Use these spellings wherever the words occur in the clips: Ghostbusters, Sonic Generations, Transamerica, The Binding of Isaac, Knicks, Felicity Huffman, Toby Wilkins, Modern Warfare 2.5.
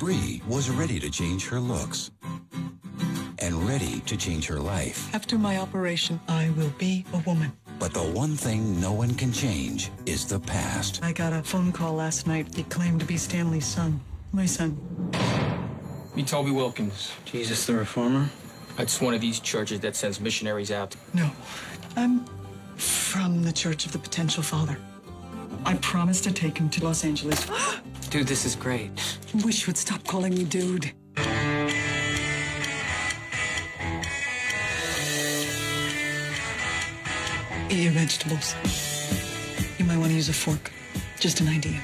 Bree was ready to change her looks and ready to change her life. After my operation, I will be a woman. But the one thing no one can change is the past. I got a phone call last night. He claimed to be Stanley's son. My son. Me, Toby Wilkins. Jesus the Reformer? That's one of these churches that sends missionaries out. No, I'm from the Church of the Potential Father. I promised to take him to Los Angeles. Dude, this is great. I wish you would stop calling me dude. Eat your vegetables. You might want to use a fork. Just an idea.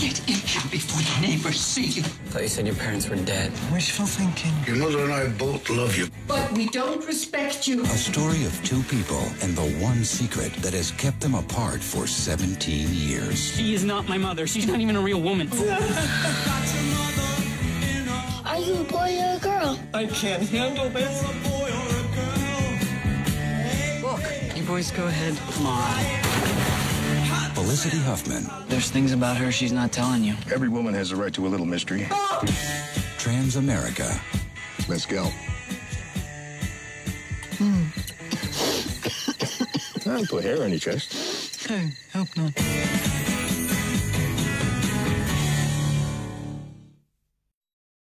Get in here before the neighbors see you. I thought you said your parents were dead. Wishful thinking. Your mother and I both love you. But we don't respect you. A story of two people and the one secret that has kept them apart for 17 years. She is not my mother. She's not even a real woman. Are you a boy or a girl? I can't handle this. Look, you boys go ahead. Come on. Felicity Huffman. There's things about her she's not telling you. Every woman has a right to a little mystery. Oh! Transamerica. Let's go. Don't put hair on your chest. I hope not.